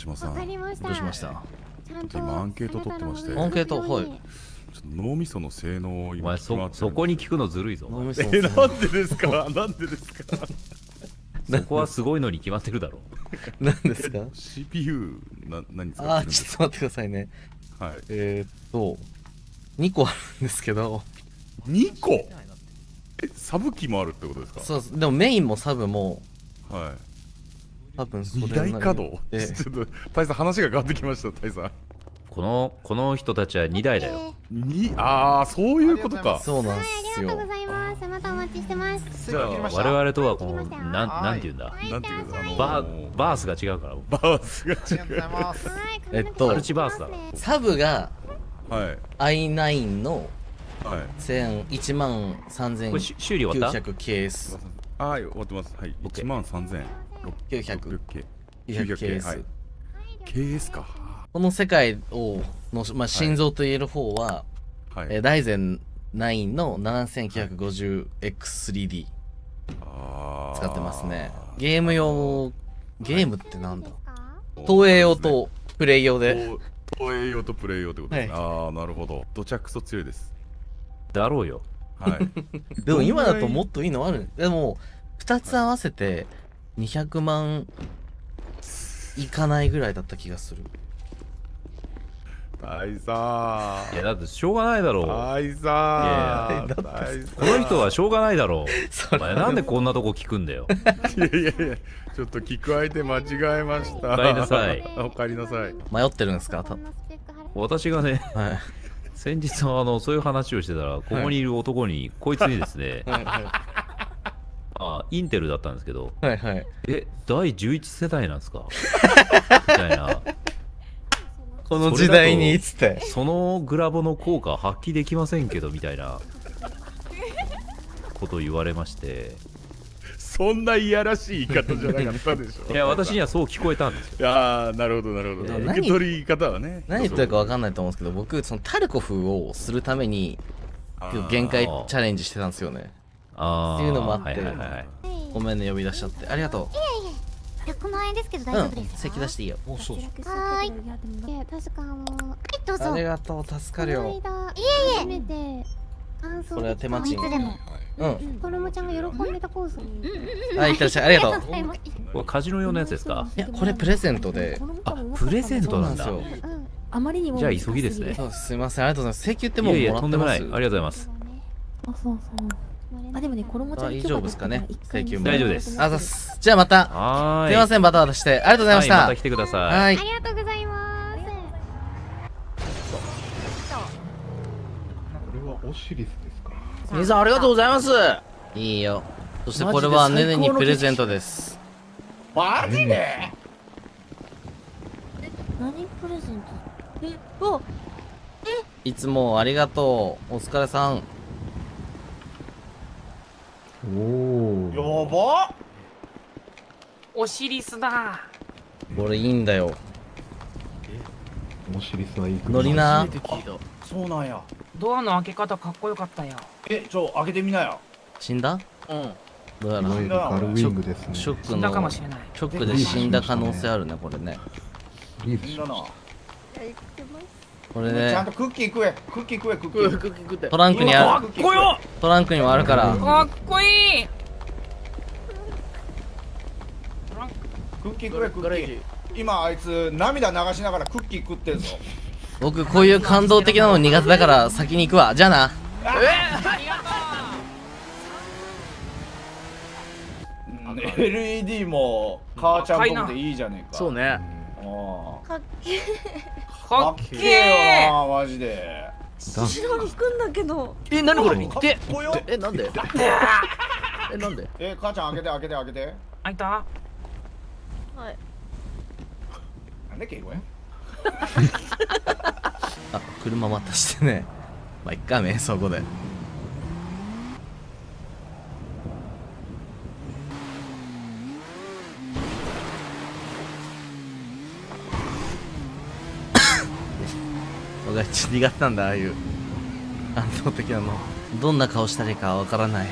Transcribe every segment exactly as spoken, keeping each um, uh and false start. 島さん。わかりました。どうしました。ちゃんと今アンケート取ってまして。アンケート、はい。ちょっと脳みその性能を今決まってるんです。そこに聞くのずるいぞ。え、なんでですか。なんでですか。そこはすごいのに決まってるだろう。なんですか。シーピーユー な何使ってるんですか。あ、ちょっと待ってくださいね。はい。えっとにこあるんですけど。にこ。え、サブ機もあるってことですか。そうです。でもメインもサブも。はい。多分それに大稼働、えー、ちょっとタイさん話が変わってきました。タイさんこのこの人たちはにだいだよ。にああそういうことか。そうなんですよ。ありがとうございます。またお待ちしてます。じゃあ我々とはこのなんなんて言うんだ、なんて言うんだ、バーバースが違うから。バースが違う。えっとマルチバースだ。サブが アイナイン のいちまんさんぜんきゅうひゃくケース。ああ終わってます。はい、いちまんさんぜんきゅうひゃくケース。ケースか。この世界をの、まあ、心臓と言える方は、はいはい、えライゼンナインの ななせんきゅうひゃくごじゅうエックススリーディー 使ってますね。ゲーム用、ゲームってなんだ、はい、投影用とプレイ用で。投影用とプレイ用ってことですね。はい、ああなるほど。どちゃくそ強いです。だろうよ。はい、でも今だともっといいのある。でもふたつ合わせて、はいにひゃくまんいかないぐらいだった気がする。大さー。いやだってしょうがないだろう。大さー。この人はしょうがないだろう。お前なんでこんなとこ聞くんだよ。いやいやいや、ちょっと聞く相手間違えました。お帰りなさい。お帰りなさい。迷ってるんですか。私がね。はい。先日あのそういう話をしてたらここにいる男にこいつにですね。あ、インテルだったんですけど、はいはい、え、だいじゅういちせだいなんですかみたいな。この時代につってそのグラボの効果発揮できませんけどみたいなことを言われまして。そんないやらしい言い方じゃなかったでしょ。いや私にはそう聞こえたんですよ。ああなるほどなるほど。受け取り方はね何言ってるか分かんないと思うんですけど、僕そのタルコフをするために限界チャレンジしてたんですよね。っていうのもあって、ごめんね呼び出しちゃって、ありがとう。いやいや、この辺ですけど大丈夫ですか？席出していいよ。お、そうそう。はーい。いや、確かもう。はい、どうぞ。ありがとう、助かるよ。いえいえ。これは手間賃。うん。これもちゃんが喜んでたコースに。はい、いってらっしゃい、ありがとう。これカジノ用のやつですか？いや、これプレゼントで。あ、プレゼントなんだ。あまりにも。じゃあ急ぎですね。そう、すみません、ありがとうございます。請求ってもうもらってます。いやいや、とんでもない。ありがとうございます。あ、そうそう。あ、でもね、衣ちゃん以上ですかね。大丈夫です。あざす。じゃあまた。すいません、バタバタして。ありがとうございました。また来てください。ありがとうございます。これはオシリスですか？皆さんありがとうございます。いいよ。そしてこれはネネにプレゼントです。マジで？え、何プレゼント？え、お、え、いつもありがとう。お疲れさん。おお、やばっ。おしりすだ。これいいんだよ。おしりすはいい。乗りな。そうなんや。ドアの開け方かっこよかったや。え、ちょ、開けてみなよ。死んだ。うん。どうやら。ショックかもしれない。ショックで死んだ可能性あるね、これね。これね。ちゃんとクッキー食え、クッキー食え、クッキー、クッキー食って。トランクにある。かっこよ。トランクにもあるから。かっこいい。トランク。クッキー食え、クッキー。今あいつ涙流しながらクッキー食ってんぞ。僕こういう感動的なの苦手だから先に行くわ。じゃあな。エルイーディー も母ちゃんっぽくていいじゃねえか。そうね。かっけえ。かっけえよマジで。後ろに行くんだけど。え、なにこれ。で、え、なんで。え、なんで。え、母ちゃん開けて開けて開けて。開いた。はい。なんだっけこれ。あ、車またしてね。まあ、いっかね、そこで。俺ち苦手なんだ、ああいう感動的なの。どんな顔したらいいかわからない。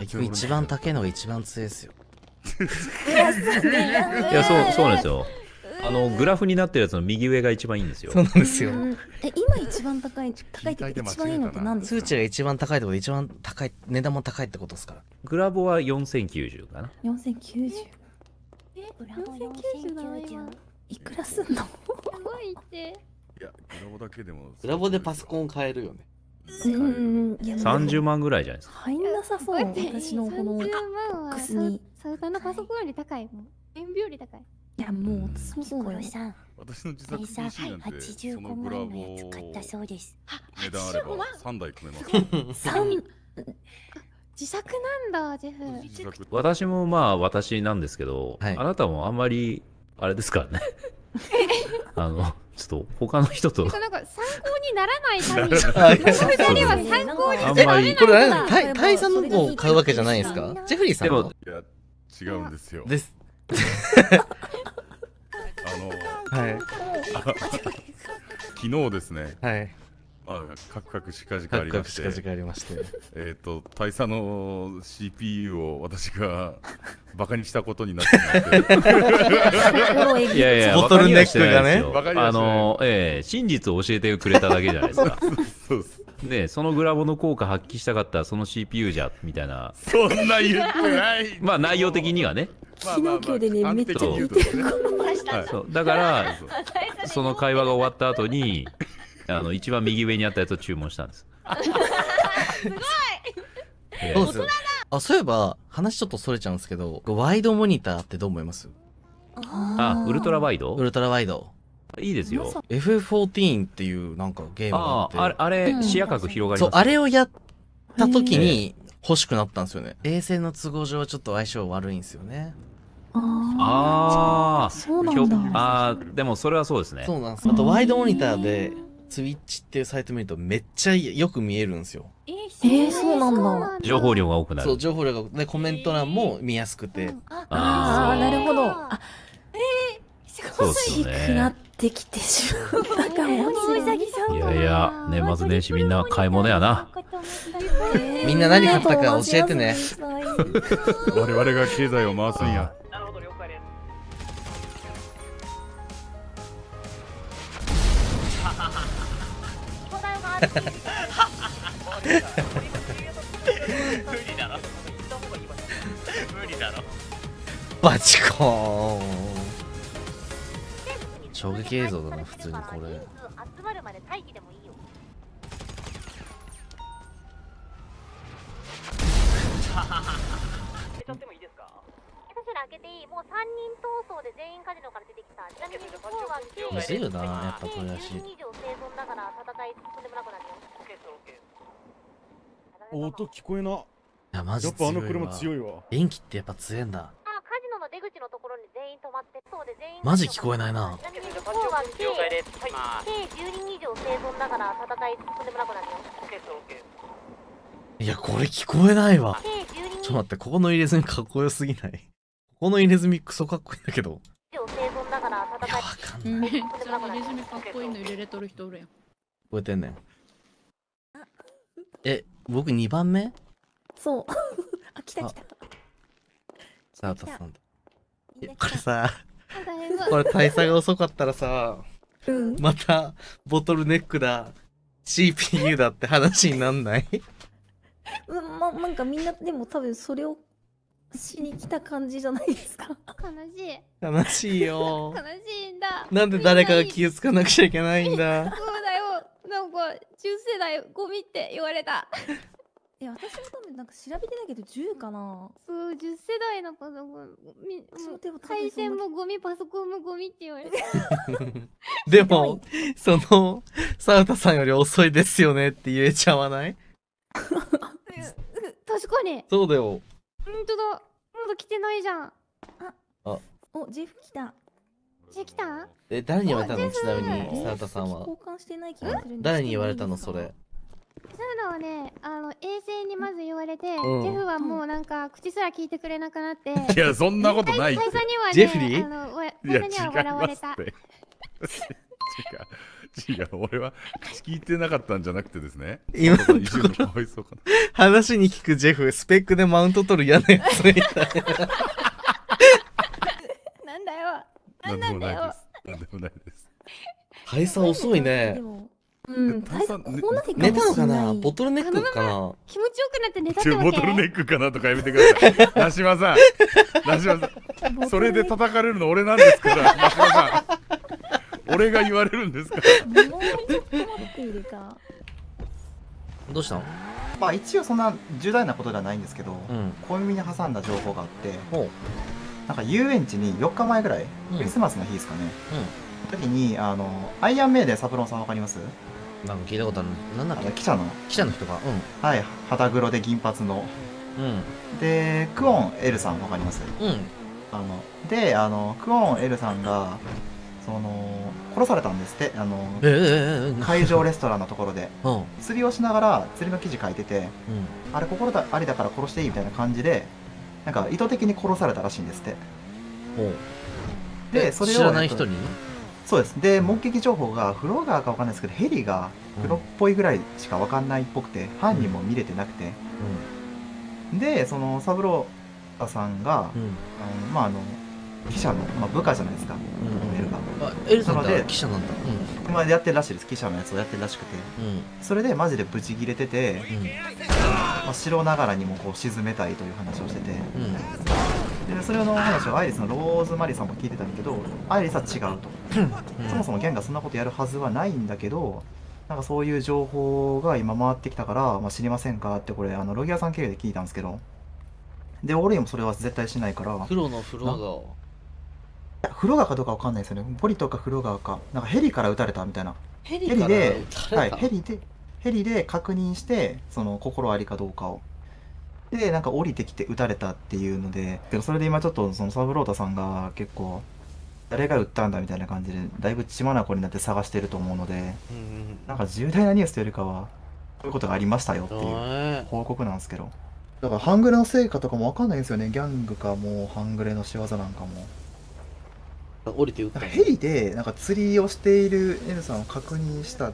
結局一番高いのが一番強いですよ。いや、そうそうなんですよ。あのグラフになってるやつの右上が一番いいんですよ。そうなんですよ。え、今一番高い高いって一番いいのって何ですか？数値が一番高いってことで一番高い、値段も高いってことですから。グラボはよんせんきゅうじゅうかな。よんせんきゅうじゅう。え、よんせんきゅうじゅういくらすんの？すごいって。いや、グラボだけでも。グラボでパソコン買えるよね。うん、いやさんじゅうまんぐらいじゃないですか。入んなさそう。私のこのマックスに。サウタのパソコンより高いもん。塩ビより高い。いや、もうそうそうだよ。私の自作 ピーシー なんてはちじゅうごまんのやつ買ったそうです。値段あればさんだい組めます。さん自作なんだ、ジェフ。私もまあ私なんですけど、はい、あなたもあんまりあれですからね。あのちょっと他の人となんか参考にならないタイミング。ふたりは参考にしてられないから。これタイさんの方を買うわけじゃないですか。ジェフリーさんでもいや違うんですよ。です。あのはい昨日ですね、はいあカクカクしかじかありましてえっと大佐の シーピーユー を私がバカにしたことになっていやいやボトルネックがねあのえ真実を教えてくれただけじゃないですか。そうですね、そのグラボの効果発揮したかったらその シーピーユー じゃみたいな。そんな言ってない。まあ内容的にはね。昨日今日でねめっちゃ聞いてる。だからその会話が終わった後にあの一番右上にあったやつを注文したんです。すごい。大人だ。あ、そういえば話ちょっとそれちゃうんですけど、ワイドモニターってどう思います？あ、ウルトラワイド？ウルトラワイド。いいですよ。エフフォーティーン っていうなんかゲームがあって。あ、あれ、視野角広がります。そう、あれをやった時に欲しくなったんですよね。衛星の都合上はちょっと相性悪いんですよね。ああ、そうなんだ。ああ、でもそれはそうですね。そうなんです。あとワイドモニターで、ツイッチっていうサイト見るとめっちゃよく見えるんですよ。ええ、そうなんだ。情報量が多くなる。そう、情報量が多くなる。コメント欄も見やすくて。ああ、なるほど。欲しくなってきてしまう。いやいや、年末年始みんな買い物やな。みんな何買ったか教えてね。我々が経済を回すんや。なるほど、了解です。無理だろ。無理だろ。バチコーン。衝撃映像だな、普通にこれ。むずいよな、やっぱこれだし。音聞こえな。いや、マジ強いわ。やっぱあの車強いわ。電気ってやっぱ強いんだ。マジ聞こえないな。いや、これ聞こえないわ。ちょっと待って、ここの入れ墨かっこよすぎない？ここの入れ墨クソかっこいいんだけど。いや、わかんない。入れ墨かっこいいの入れれとる人おるやん。聞こえてんねん。え、僕にばんめ？そう。あ、来た来た。さあ、たさんだ。これさ、これ大佐が遅かったらさ、うん、またボトルネックだ シーピーユー だって話になんない？ま、なんかみんなでも多分それをしに来た感じじゃないですか。悲しい。悲しいよ。悲しいんだ。なんで誰かが気をつかなくちゃいけないんだ。そうだよ。なんか中世代ゴミって言われた。いや、私も多分なんか調べてないけどじゅうかな。そう、じゅっせだいのパソコン、回線もゴミ、パソコンもゴミって言われて。でも、その、サウタさんより遅いですよねって言えちゃわない？確かに。そうだよ。ほんとだ。まだ来てないじゃん。あ、あお、ジェフ来た。ジェフ来た？え、誰に言われたの？ちなみに、サウタさんは。交換してない気がするんですけど。誰に言われたのそれ。そうだね、あの衛星にまず言われて、うん、ジェフはもうなんか口すら聞いてくれなくなって、いやそんなことない。ジェフリー、いや違いますって。違う、俺は口聞いてなかったんじゃなくてですね、今のところ話に聞くジェフ、スペックでマウント取る嫌なやつみたいな。なんだよ、なんなんだよ。なんでもないです。大差遅いね。うん、大差こうなって寝たのかな、ボトルネックかな、気持ちよくなって寝たってわけ。ボトルネックかなとかやめてください、ナシマさん、ナシマさん、それで叩かれるの俺なんですから、ナシマさん、俺が言われるんですか。どうしたの？まあ一応そんな重大なことではないんですけど、うん、小耳に挟んだ情報があって、なんか遊園地によっかまえぐらい、うん、クリスマスの日ですかね。うん、時にあのアイアンメイデンサブロンさんわかります？なんか聞いたことある。なんだっけ？記者の記者の人が、うん、はい、肌黒で銀髪の、うん、でクオンエルさんわかります？うん、あのであのクオンエルさんがその殺されたんですって、あの、えー、会場レストランのところで、うん、釣りをしながら釣りの記事書いてて、うん、あれ心ありだから殺していいみたいな感じでなんか意図的に殺されたらしいんですって。でそれを知らない人に、そうですで目撃情報がフロア側かわかんないですけど、ヘリが黒っぽいぐらいしかわかんないっぽくて、うん、犯人も見れてなくて、うん、でそのサブローさんが、うん、あのまああの記者の、まあ、部下じゃないですか、エルさんって記者なんだ、うん、まあやってるらしいです、記者のやつをやってるらしくて、うん、それでマジでブチギレてて、うん、まあ、城ながらにもこう沈めたいという話をしてて、うん、でそれの話をアイリスのローズマリーさんも聞いてたんだけど、アイリスは違うと、うん、そもそもギャンがそんなことやるはずはないんだけど、なんかそういう情報が今回ってきたから、まあ、知りませんかって、これあのロギアさん経由で聞いたんですけど、で俺もそれは絶対しないから、黒のフロアがフロガかどうかわかんないですよね。ポリとかフロガか、なんかヘリから撃たれたみたいな。ヘリで、はい、ヘリで、ヘリで確認して、その心ありかどうかを。で、なんか降りてきて撃たれたっていうので、でもそれで今ちょっとそのサブロータさんが結構、誰が撃ったんだみたいな感じで、だいぶ血眼になって探してると思うので、なんか重大なニュースというよりかは、こういうことがありましたよっていう報告なんですけど。だから半グレの成果とかもわかんないんですよね。ギャングかもう半グレの仕業なんかも。降りて撃ったヘリでなんか釣りをしているエルさんを確認した、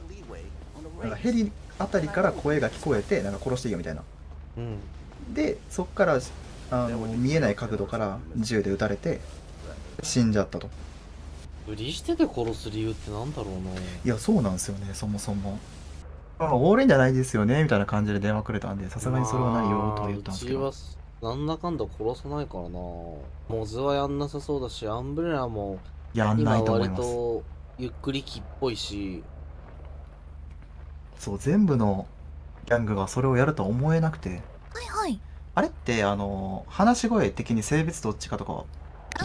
なんかヘリあたりから声が聞こえて、なんか殺していいよみたいな、うん、でそこからあの見えない角度から銃で撃たれて死んじゃったと。無理してて殺す理由ってなんだろうな。いやそうなんですよね、そもそもあオーレンじゃないですよねみたいな感じで電話くれたんで、さすがにそれはないよと言ったんですけど、なんだかんだ殺さないからな。モズはやんなさそうだし、アンブレラもやんないと思います。割とゆっくり気っぽいし、そう全部のギャングがそれをやるとは思えなくて、はいはい。あれってあの話し声的に性別どっちかとか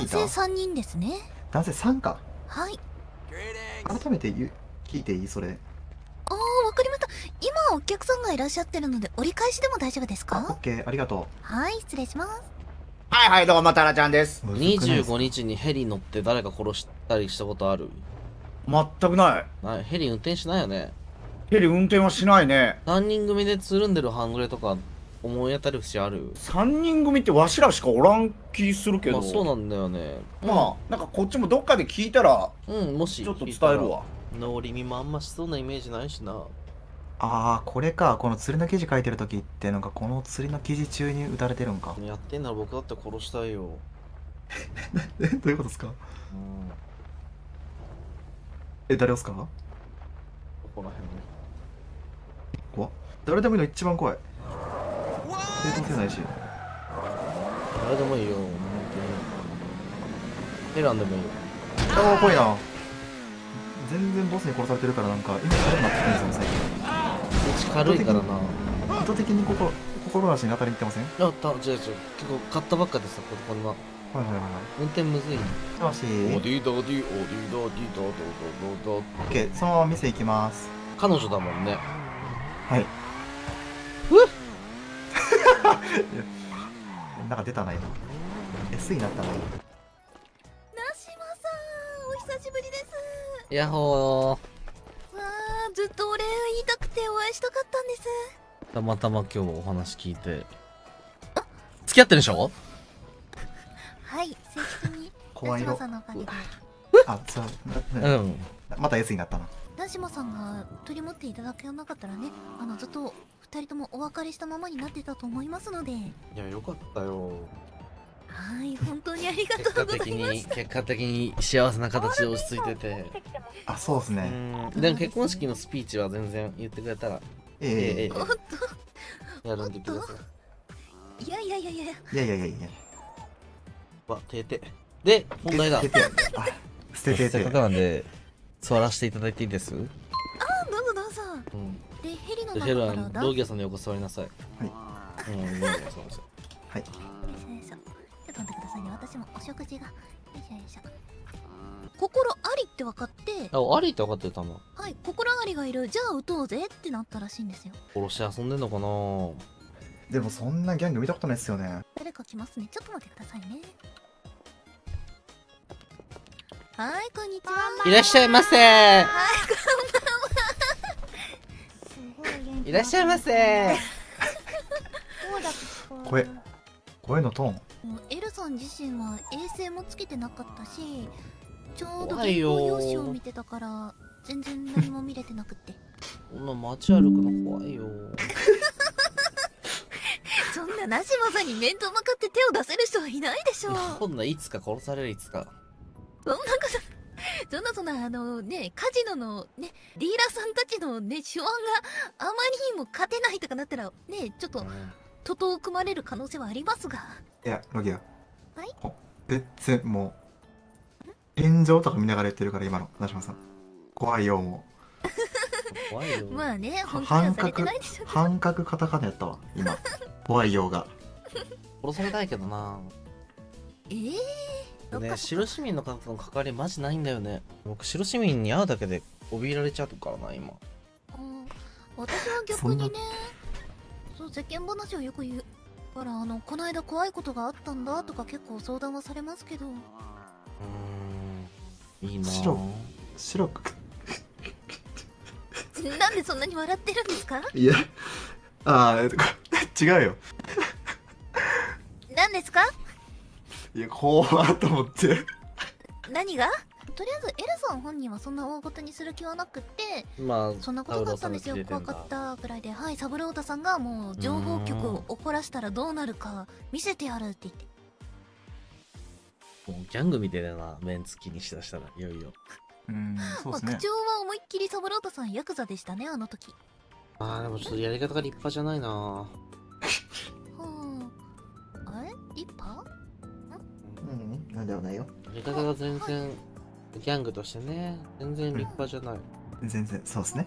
聞いた？男性三人ですね。男性三か。はい。改めて聞いていいそれ？ああわかりました。今お客さんがいらっしゃってるので折り返しでも大丈夫ですか？オッケー、ありがとう。はい失礼します。はいはいどうもタラちゃんです。にじゅうごにちにヘリ乗って誰か殺したりしたことある？全くない。ヘリ運転しないよね。ヘリ運転はしないね。さんにん組でつるんでる半グレとか思い当たる節ある？さんにん組ってわしらしかおらん気するけど。まあそうなんだよね。まあなんかこっちもどっかで聞いたら、うんもしちょっと伝えるわ。脳裏にもあんましそうなイメージないしな。ああこれか、この釣りの記事書いてる時ってなんかこの釣りの記事中に撃たれてるんか。やってんなら僕だって殺したいよ。えどういうことですか、うん、え誰ですか？ここら辺ね。怖っ。誰でもいいの一番怖い。抵抗せないし誰でもいいよ。選んでもいいよ。ああ怖いな。全然ボスに殺されてるからなんか今それなってきてるんですよ最近。軽いからな。意図的にここ心なしに当たりに行ってません？あった違う違う、結構買ったばっかでさ、こんな。はいはいはいはい。運転むずい。もし。オディードディーオディードディードドドドド。オッケー、そのまま店行きます。彼女だもんね。はい。うっ。なんか出たな今。エスイーになったな。なしまさんお久しぶりです。やっほー。ずっとお礼言いたくてお会いしたかったんです。たまたま今日お話聞いて。付き合ってるでしょ？はい正式に。怖いよ。うあ、そう、うん、また S になったな。ナジマさんが取り持っていただけなかったらね、あのずっとふたりともお別れしたままになってたと思いますので。いや、よかったよ。はい、本当にありがとうございます。結果的に幸せな形で落ち着いてて。あ、そうですね。でも結婚式のスピーチは全然言ってくれたら。ええ、おっと。やるんでください。いやいやいやいや。いやいやいやいや。わ、てて。で、問題だ。捨てて。せっかくなんで、座らせていただいていいです。あ、どうぞどうぞ。で、ヘリの中から。道義さんの横座りなさい。はい。うん、はい。ちょっと待ってくださいね、私もお食事が。よいしょよいしょ。心ありって分かって。あ、ありって分かってたの。はい、心ありがいる、じゃあ撃とうぜってなったらしいんですよ。殺し遊んでんのかな。でも、そんなギャング見たことないですよね。誰か来ますね、ちょっと待ってくださいね。はい、こんにちは。いらっしゃいませ。はい、こんばんは。すごい。いらっしゃいませ。声。声のトーン。エルさん自身は衛星もつけてなかったし、ちょうど原稿用紙を見てたから全然何も見れてなくて。そんな街歩くの怖いよ。そんなナジマさんに面と向かって手を出せる人はいないでしょう。そんないつか殺される、いつか。そんなこと。そんなそんなあのね、カジノのね、ディーラーさんたちのね、手腕があまりにも勝てないとかなったらね、ちょっと。徒党を組まれる可能性はありますが。いや、ロギア。はい。全然もう。炎上とか見ながらやってるから、今の、ナジマさん。怖いよ、もう。怖いよ。まあね、本当にはされてないでしょうけど。半角カタカナやったわ、今。怖いようが。殺されたいけどな。ええ。ね、白市民の方の関わり、マジないんだよね。僕、白市民に会うだけで、怯えられちゃうからな、今。うん。私は逆にね。世間話をよく言うから、あのこの間怖いことがあったんだとか結構相談はされますけど。うーん、いいな。白白くなんでそんなに笑ってるんですか。いや、ああ、違うよ。何ですか。いや、怖ーと思って。何が。とりあえずエルさん本人はそんな大ごとにする気はなくて、まあ、そんなことがあったんですよ、怖かったぐらいで、はい、サブロータさんがもう情報局を怒らせたらどうなるか見せてやるって言って。もうギャングみたいだな、メンツ気にしだしたら、いよいよ。うん、そうですね。まあ、口調は思いっきりサブロータさんヤクザでしたね、あの時。ああ、でもちょっとやり方が立派じゃないな。はあ、あれ立派？うん、なんでもないよ。やり方が全然。ギャングとしてね、全然立派じゃない。うん、全然、そうですね。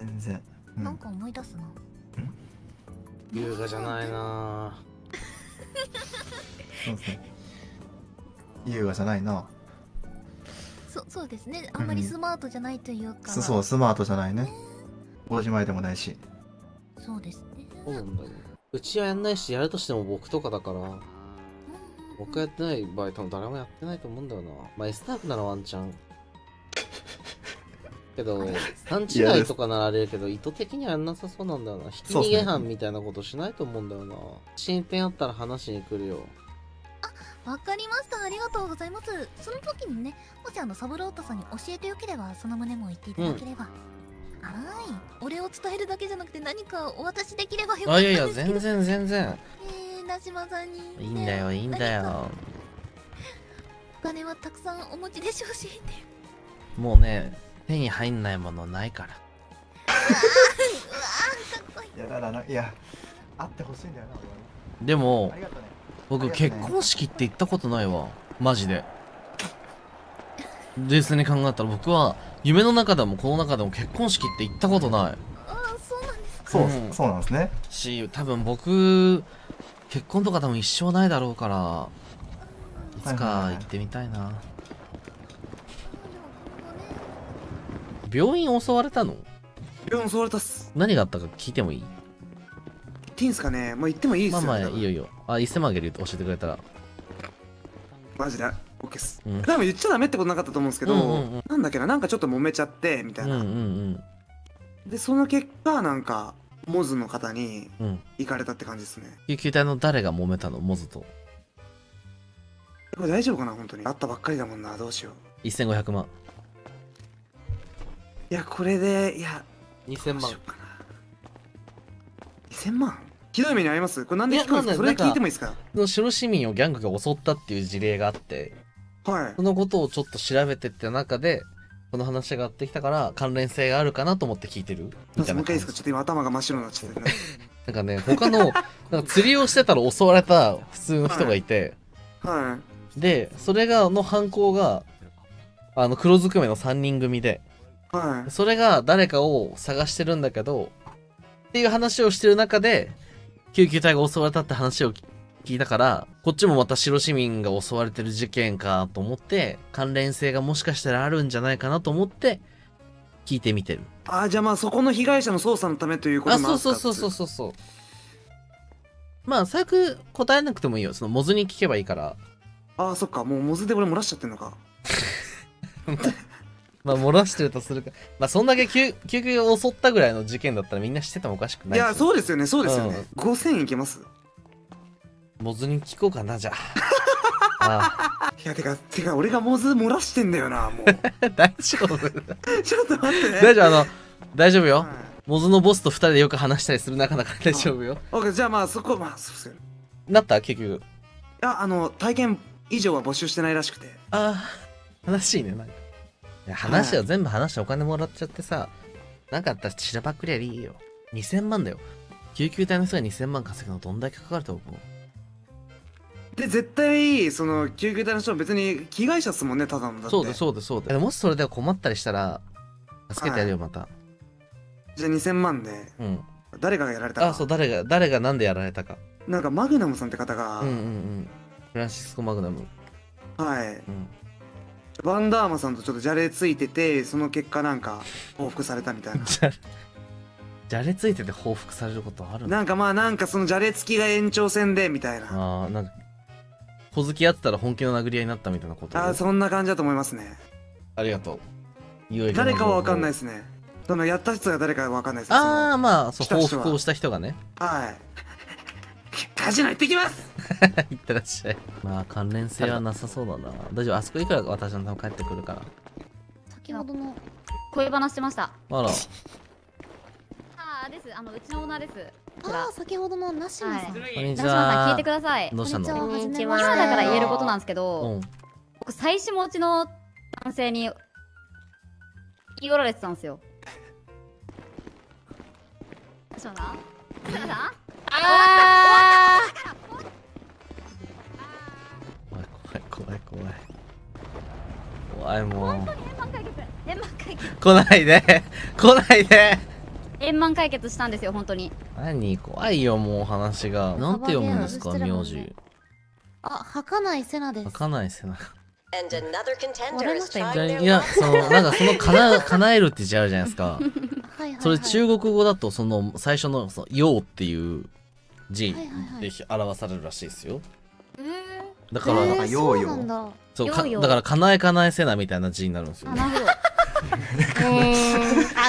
うん、全然。うん、なんか思い出すな。うん、優雅じゃないな。そうですね。優雅じゃないな。そ、そうですね。あんまりスマートじゃないというか。うん、そ, そう、スマートじゃないね。ごじまえでもないし。そうですね。そうなんだよ。うちはやんないし、やるとしても僕とかだから。僕やってない場合、多分誰もやってないと思うんだよな。まあ、S タイプならワンチャン。けど、勘違いとかならあれだけど、意図的にはやんなさそうなんだよな。ひき逃げ犯みたいなことしないと思うんだよな。進展あったら話しに来るよ。あ、わかりました。ありがとうございます。その時にね、もしあの、サブロータさんに教えてよければ、その旨も言っていただければ。うん、はい。俺を伝えるだけじゃなくて、何かお渡しできればよかったんですけど。あ、いやいや、全然全然。えーナジマさんに、ね、いいんだよ、いいんだよ。お金はたくさんお持ちでしょうし、ね、もうね、手に入んないものないから。いやだからな、いや、あってほしいんだよな。でも、ね、僕、ね、結婚式って行ったことないわ、マジで。冷静に考えたら、僕は夢の中でもこの中でも結婚式って行ったことない。あ、そうなんですか。そう、うん、そうなんですね。し、多分僕。結婚とか多分一生ないだろうからいつか行ってみたいな。病院襲われたの。病院襲われたっす。何があったか聞いてもいい。言っていいんすかね。まあ言ってもいいっすよ、ね、まあまあいいよいいよ。あ、いっせんまんあげると教えてくれたらマジで OK っす、うん、多分言っちゃダメってことなかったと思うんですけど、なんだっけな、なんかちょっと揉めちゃってみたいな。でその結果なんかモズの方に行かれたって感じですね。救急隊の誰が揉めたの、モズと。これ大丈夫かな、本当に。あったばっかりだもんな、どうしよう。せんごひゃくまん。いや、これで、いや、にせんまん。にせんまんひどい目に遭います。これなんで聞くんですか？それ聞いてもいいですか？その白市民をギャングが襲ったっていう事例があって、はい、そのことをちょっと調べてった中で、この話がやってきたから、関連性があるかなと思って聞いてる。みたいな。もう一回いいですか？ちょっと今頭が真っ白になっちゃってる。なんかね、他の、なんか釣りをしてたら襲われた普通の人がいて、はい。はい、で、それが、の犯行が、あの、黒ずくめのさんにん組で、はい、それが誰かを探してるんだけど、っていう話をしてる中で、救急隊が襲われたって話を聞いたから、こっちもまた白市民が襲われてる事件かと思って、関連性がもしかしたらあるんじゃないかなと思って、聞いてみてる。ああ、じゃあまあそこの被害者の捜査のためということもあったっつ。あ、そうそうそうそうそう。まあ、最悪答えなくてもいいよ。そのモズに聞けばいいから。ああ、そっか。もうモズで俺漏らしちゃってんのか。まあ漏らしてるとするか、まあそんだけ救急を襲ったぐらいの事件だったらみんな知っててもおかしくない。いや、そうですよね、そうですよね。うん、ごせんいけます？モズに聞こうかな、じゃあ。ああ、いや、てかてか俺がモズ漏らしてんだよな、もう。大丈夫？ちょっと待って、ね、大丈夫、あの大丈夫よ、はい、モズのボスとふたりでよく話したりする中だから大丈夫よ。オッケー、じゃあまあそこ、まあそうっすよね。なった結局。いや、あの体験以上は募集してないらしくて。ああ、悲しいね、なんか。話を全部話してお金もらっちゃってさ、なんかあったら散らばっくりやりいいよ。にせんまんだよ。救急隊の人がにせんまん稼ぐのどんだけかかると思う？で、絶対、その、救急隊の人は別に被害者っすもんね、ただのだって。そうだそうだそうだ。もしそれで困ったりしたら、助けてやるよ、また。はい、じゃあにせんまんで、うん、誰かがやられたか。あ、そう、誰が、誰がなんでやられたか。なんかマグナムさんって方が。うんうんうん。フランシスコ・マグナム。はい。うん、バンダーマさんとちょっとじゃれついてて、その結果なんか報復されたみたいな。じゃれついてて報復されることあるの？なんかまあ、なんかそのじゃれつきが延長戦でみたいな。ああ、なんか小突き合ってたら本気の殴り合いになったみたいなこと。ああ、そんな感じだと思いますね。ありがとう。いよいよ誰かは分かんないですね。そのやった人が誰かは分かんないです。ああ、まあそう、報復をした人がね。はい。カジノ行ってきます。行ってらっしゃい。まあ関連性はなさそうだな。大丈夫、あそこいくら私の多分帰ってくるから。先ほどの恋話してました。あら、ああです、あのうちのオーナーです。ああ、先ほどのナシマさん、ナシマさん聞いてください。どうしたの？今だから言えることなんですけど、僕妻子持ちの男性に言い寄られてたんですよ。ナシマさん、ナシマさん、ああ、怖い怖い怖い怖い怖い、もう円満解決、来ないで来ないで。円満解決したんですよ、本当に。何、怖いよ、もう話が。なんて読むんですか、名字。あ、儚いセナです。儚いセナ。いや、そのなんかその叶叶えるって字あるじゃないですか。それ中国語だと、その最初の「陽」っていう字で表されるらしいですよ。だから「陽陽」、そうだから「かなえかなえせな」みたいな字になるんですよ。あ、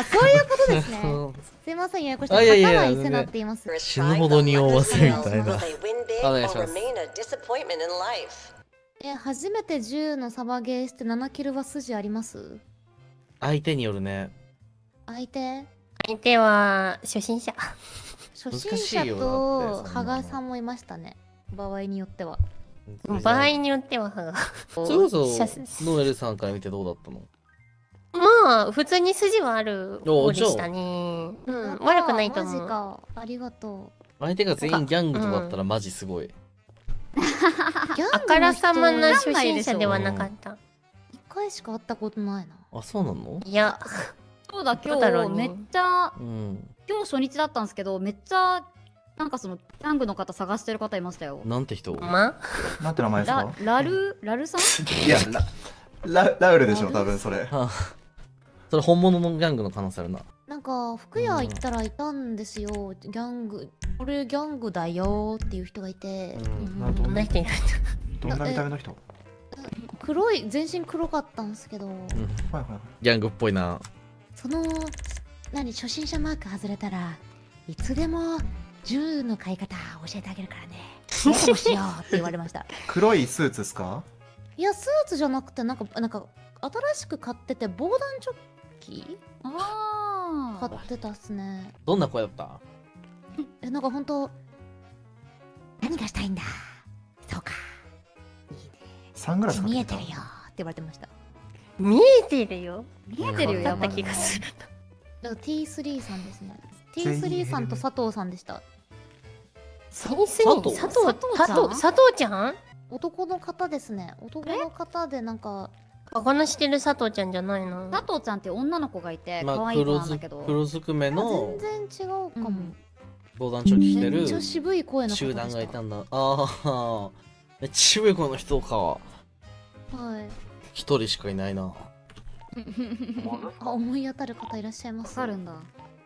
そういうことですね。すいません、ややこしい。かなえせなって言います。死ぬほどにおわせみたいな。お願いします。え、初めてじゅうのサバゲーしてななキルは筋あります？相手によるね。相手相手は初心者。初心者と羽賀さんもいましたね、場合によっては。場合によっては羽賀。それこそノエルさんから見てどうだったの？まあ普通に筋はある方でしたね。うん、悪くないと思う。マジか、ありがとう。相手が全員ギャングとかだったらマジすごい。あからさまな初心者ではなかった。いっかいしか会ったことないな。あ、そうなの？いや、そうだ、今日めっちゃ、うん、今日初日だったんですけど、めっちゃなんかそのギャングの方探してる方いましたよ。なんて人？ま、なんて名前ですか？ラルラルさん？いや、ララウルでしょ、多分それ。それ本物のギャングの可能性あるな。なんか服屋行ったらいたんですよ、ギャング、これギャングだよっていう人がいて。どんな人いないと。どんな見た目の人？黒い、全身黒かったんですけど。ギャングっぽいな。その、何、初心者マーク外れたらいつでも銃の買い方教えてあげるからね。どうしようって言われました。黒いスーツですか？いやスーツじゃなくてなんかなんか新しく買ってて防弾チョッキあ買ってたっすね。どんな声だった？えなんかほんと何がしたいんだそうかいいねサングラス見えてるよって言われてました。見えてるよ見えてるよだった気がする。だから ティースリー さんですね。 ティースリー さんと佐藤さんでした。佐藤佐藤佐藤ちゃん男の方ですね。男の方でなんかバカなしてる佐藤ちゃんじゃないの。佐藤ちゃんって女の子がいて可愛い子なんだけど黒ずくめの全然違うかも。防弾チョッキ着てるめっちゃ渋い声の集団がいたんだ。ああめっちゃ渋い声の人かはい一人しかいないな。あ思い当たる方いらっしゃいます？あるんだ。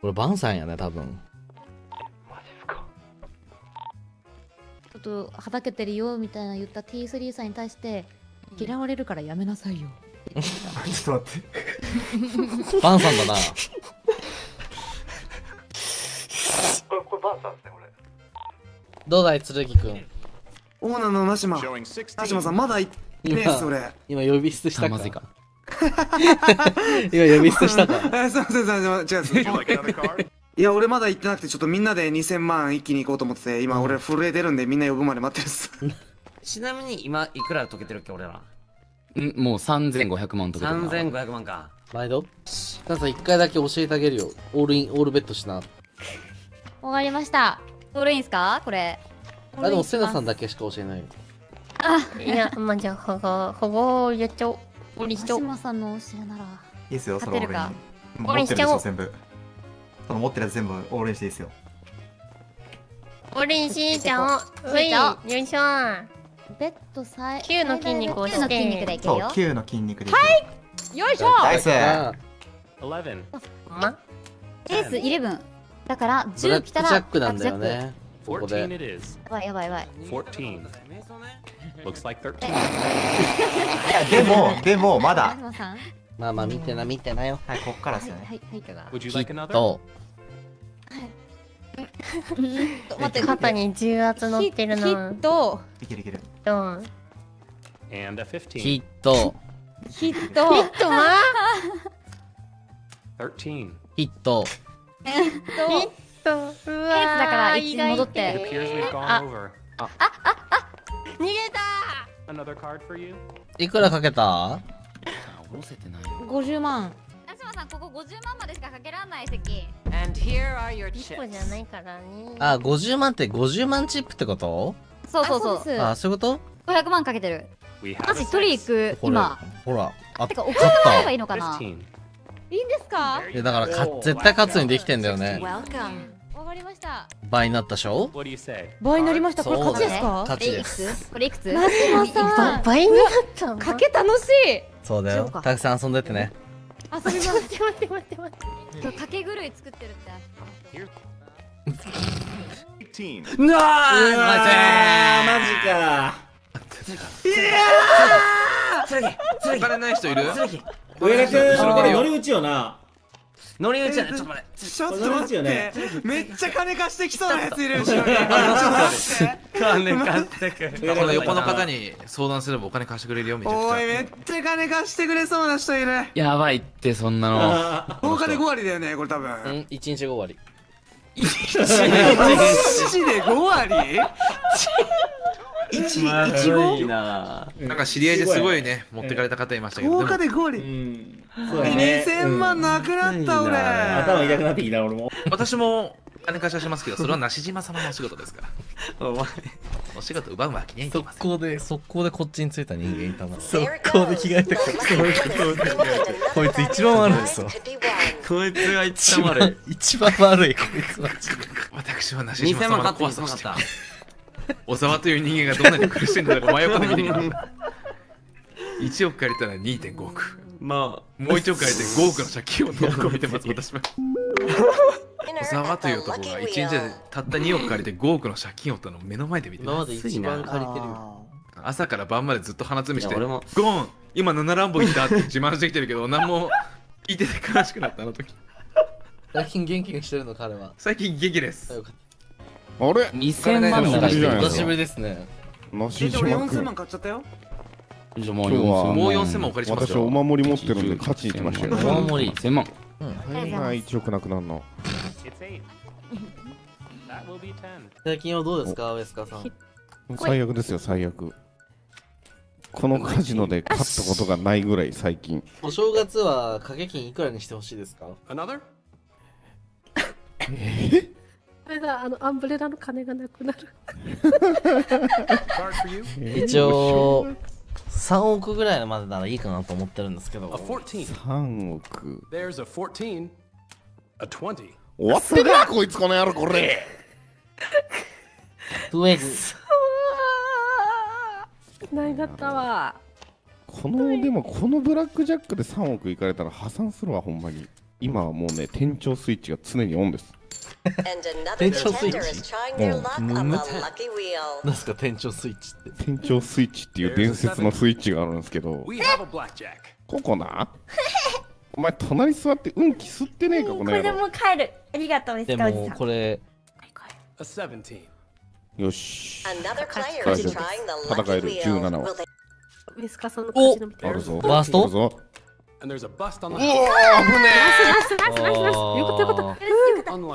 これバンさんやね多分。ちょっとはだけてるよみたいな言った ティースリー さんに対して嫌われるからやめなさいよ。うん、ちょっと待って。バンさんだな。これこれバンさんですねこれ。どうだい剣くん。オーナーのナシマ。ナシマさんまだいねえそれ。今呼び捨てしたか。今呼び捨てしたか。すみませんすみません違うすみません。いや、俺まだ行ってなくて、ちょっとみんなでにせんまん一気に行こうと思ってて、今俺震えてるんでみんな呼ぶまで待ってるっす。ちなみに今、いくら解けてるっけ、俺ら。んもうさんぜんごひゃくまんとか。さんぜんごひゃくまんか。毎度たださん、いっかいだけ教えてあげるよ。オールイン、オールベッドしな。終わりました。オールインすかこれ。あ、でもセナさんだけしか教えないよ。あ、いや、まあじゃあ、ほご、ほごやっちゃおう。オールインしちゃおう。島さんの教えなら。いいっすよ、そのオールイン。オールインしちゃおう。その持ってるやつ全部オールインしていいですよ。オールインしちゃおう。うい、よいしょ。ベッドさえ。きゅうの筋肉をして。きゅうの筋肉でいけるよ。きゅうの筋肉で。はい。よいしょ。ナイス。じゅういち。ま。エースじゅういち。だからじゅう来たら。ジャックなんだよね。ここで。やばいやばいやばい。じゅうよん。Looks like じゅうさん。でもでもまだ。まあまあ見てな見てなよ。はいこっからですよね。はいはいはい。肩に重圧乗ってるな。ヒットいけるいける。ヒットヒットヒットはじゅうさん。ヒットヒットうわーだからいつ戻ってああああ逃げた。いくらかけた？ごじゅうまん。ここごじゅうまんまでしかかけらんない席。いっこじゃないからね。あ、ごじゅうまんってごじゅうまんチップってこと？そうそうそう。あ、そういうこと？ごひゃくまんかけてる。マジ取り行く今。ほら。あ、てかお金もらえばいいのかな？いいんですか？だから絶対勝つにできてんだよね。わかりました。倍になったでしょ？倍になりました。これ勝ちですか？勝ちです。これいくつ？ナシマさん。倍になったの？かけ楽しい。そうだよ。たくさん遊んでってね。あ、それ待って待って待って待って。かけ狂い作ってるって。なあ、マジか。いや、つらぎ、つらぎ、バレない人いる？上田君、乗り打ちよな。乗り打ちやね、ちょっと待って。ちょっと待って。めっちゃ金貸してきそうなやついる。金貸してくれ。この横の方に相談すればお金貸してくれるよみたいな。おい、めっちゃ金貸してくれそうな人いる。やばいって、そんなの。お金ご割だよね、これ多分。うん、いちにちごわり。いちにちでごわり？いちご？なんか知り合いですごいね持ってかれた方いましたけど豪華でごわり。にせんまんなくなった俺。頭痛くなってきた俺も。私も金貸しはしますけどそれは梨島様のお仕事ですから。お仕事奪うわけにはいきません。速攻で速攻でこっちに着いた人間いたな。速攻で着替えてこいつ一番悪いですわ。こいつが一番悪い一番悪いこいつは。私は梨島様の怖さをして小沢という人間がどんなに苦しんだのか真横で見てみる。いちおく借りたら にてんごおく。まあもういちおく借りてごおくの借金をどこ見てます私は。小沢という男がいちにちでたったにおく借りてごおくの借金を取ったのを目の前で見てます。今まで一番借りてるよ。朝から晩までずっと鼻つみして「ゴーン今なな乱暴行った」って自慢してきてるけど何も聞いてて悲しくなったあの時。最近元気にしてるの彼は。最近元気です。あれにせんまんの出しぶりですね。俺よんせんまん買っちゃったよ。じゃあもうよんせんまんお借りしますよ。私お守り持ってるんで勝ちに来ましたよ。お守りせんまん。はい、いちおくなくなるの。最近はどうですか、ウエスカさん。最悪ですよ、最悪。このカジノで勝ったことがないぐらい最近。お正月は掛け金いくらにしてほしいですか？え？これだ、あのアンブレラの金がなくなる。一応さんおくぐらいまでならいいかなと思ってるんですけど。さんおく。終わってなこいつこの野郎これ。ウエス。ないだったわ。このでもこのブラックジャックでさんおくいかれたら破産するわほんまに。今はもうね店長スイッチが常にオンです。店長スイッチ。何すか店長スイッチって。店長スイッチっていう伝説のスイッチがあるんですけど。ここな。お前隣座って運気吸ってねえかこの野郎。これでもう帰る。ありがとうです。でもこれ。よし。戦えるじゅうななを。ウエスカさんの勝ちのみたいな。あるぞ。バースト。うわあぶねえ。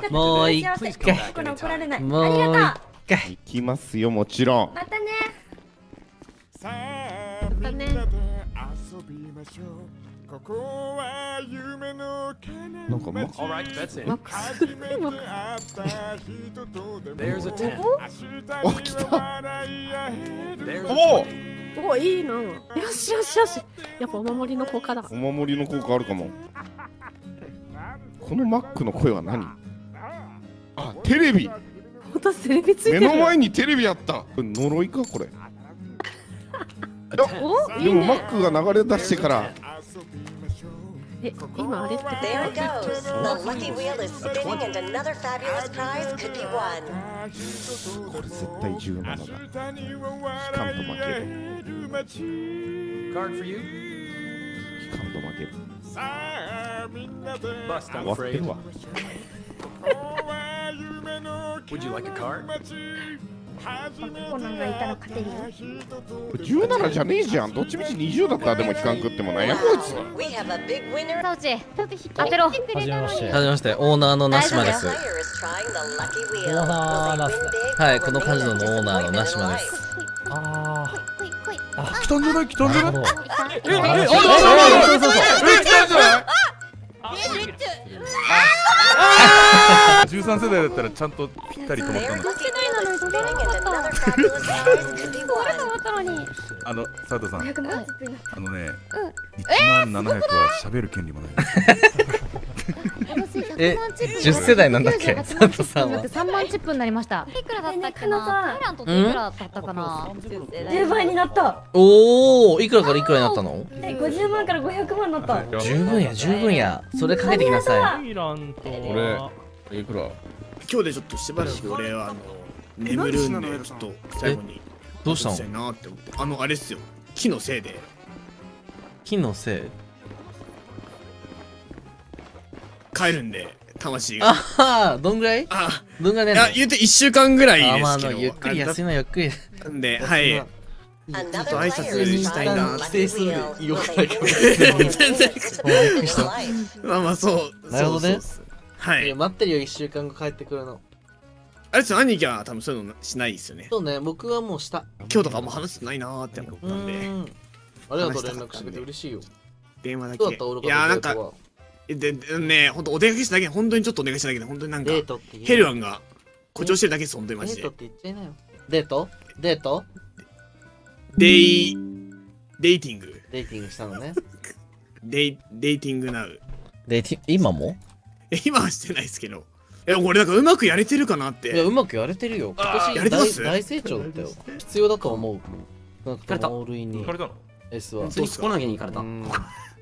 もう一回。もう一回。いきますよもちろん。またね。またね。ここは夢のなんかマックスマックスマックスお、来たおおいいな。よしよしよしやっぱお守りの効果だ。お守りの効果あるかも。このマックの声は何？あ、テレビ。私テレビついてる。目の前にテレビあった。これ呪いかこれ。でもマックが流れ出してからえ、今あれってこれ絶対じゅうななだ。しかんと負ける。しかんと負ける。終わってるわ。コナンがいたら勝てるよ。じゅうななじゃねえじゃん。どっちみちにじゅうだったらでも期間食ってもないやこいつ。サウチ当てろ。はじめまして。はじめまして。オーナーのナシマです。オーナーナシマ。はい、このカジノのオーナーのナシマです。あーあ、来たんじゃない？来たんじゃない？え、え、あ、そうそうそうそうえ、来たんじゃない？じゅうさん世代だったらちゃんとぴったりと思ったんですけど。あの佐藤さん、あのね、いちまんななひゃくは喋る権利もない。え、じゅっせだいなんだっけ佐藤さんは。さんまんチップになりました。いくらだったかな？じゅうばいになった。おお、いくらからいくらになったの？ごじゅうまんからごひゃくまんになった。十分や十分や。それかけてきなさい。俺いくら？今日でちょっとしばらく俺はあの眠るんでちょっと最後に。どうしたの？あのあれっすよ。木のせいで。木のせい。帰るんで魂が。あはー、どんぐらい？あ、どんぐらいね。いや言うていっしゅうかんぐらいですけど。ゆっくり休みはゆっくり。なんではい。ちょっと挨拶したいな。ステイする意欲ないけど。全然。まあまあそう。なるほどね。はい。待ってるよいっしゅうかんご帰ってくるの。あれですよ、兄貴は多分そういうのしないですよね。そうね、僕はもうした。今日とかも話してないなーって思ったんで。ありがとう、連絡してくれて嬉しいよ。電話だけ。いやーなんか、で、ね、ほんとお出かけしただけ、本当にちょっとお願いしただけで、本当になんか、ヘルアンが誇張してるだけです、本当にマジで。デートって言っちゃいなよ。デート？デート？デイ、デイティング。デイティングしたのね。デイ、デイティングナウ。デイティング、今も？え、今はしてないですけど。え、俺なんかうまくやれてるかなって。いや、うまくやれてるよ。今年大成長だったよ。必要だと思う。なんか、盗塁に。S は。そう、コナンに行かれた。今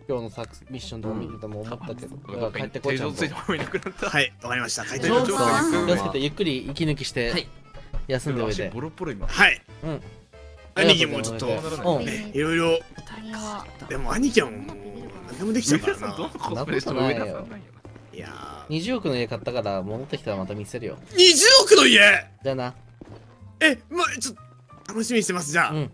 日のサクミッションでも見てても思ったけど。帰ってこいちゃんと。はい、わかりました。帰ってこいちゃんと。ゆっくり息抜きして、休んでおいて。はい。うん。兄貴もちょっと、いろいろ。でも兄貴はもう、何でもできちゃうからな。何でもできちゃうからな。いやにじゅうおくの家買ったから戻ってきたらまた見せるよ。にじゅうおくの家じゃあな。え、ま、ちょっと楽しみにしてますじゃあ。うん。